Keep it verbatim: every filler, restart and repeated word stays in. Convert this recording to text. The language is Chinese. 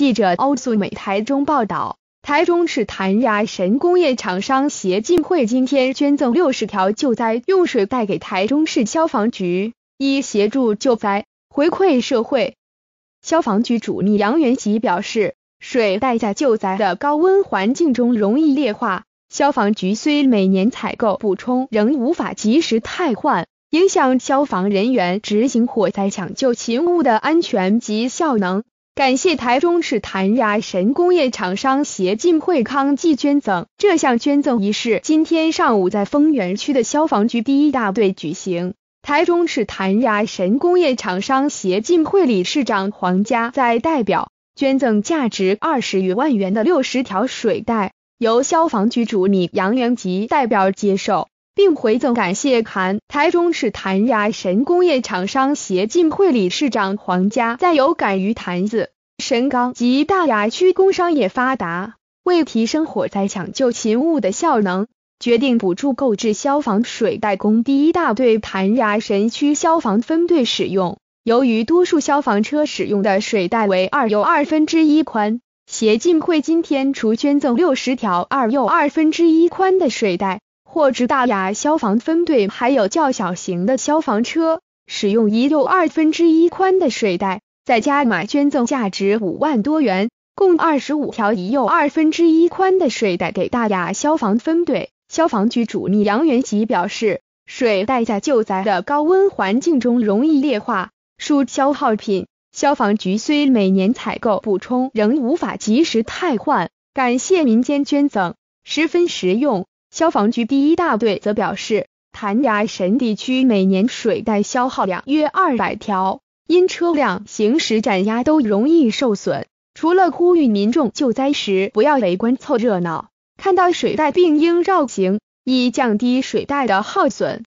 记者欧素美台中报道，台中市谭雅神工业厂商协进会今天捐赠六十条救灾用水袋给台中市消防局，以协助救灾，回馈社会。消防局主力杨元吉表示，水袋在救灾的高温环境中容易劣化，消防局虽每年采购补充，仍无法及时汰换，影响消防人员执行火灾抢救勤务的安全及效能。感谢台中市谭雅神工业厂商协进会康济捐赠。这项捐赠仪式今天上午在丰原区的消防局第一大队举行。台中市谭雅神工业厂商协进会理事长黄家在代表捐赠价值二十余万元的六十条水袋，由消防局主理杨元吉代表接受，并回赠感谢函。台中市谭雅神工业厂商协进会理事长黄家再有感于坛子、神冈及大雅区工商业发达，为提升火灾抢救勤务的效能，决定补助购置消防水袋供第一大队谭雅神区消防分队使用。由于多数消防车使用的水袋为二又二分之一宽，协进会今天除捐赠六十条二又二分之一宽的水袋，获知大雅消防分队还有较小型的消防车使用一又二分之一宽的水袋，再加码捐赠价值五万多元，共二十五条一又二分之一宽的水袋给大雅消防分队。消防局主力杨元吉表示，水袋在救灾的高温环境中容易劣化，属消耗品，消防局虽每年采购补充，仍无法及时汰换，感谢民间捐赠，十分实用。消防局第一大队则表示，谭雅神地区每年水袋消耗量约二百条，因车辆行驶碾压都容易受损，除了呼吁民众救灾时不要围观凑热闹，看到水袋并应绕行，以降低水袋的耗损。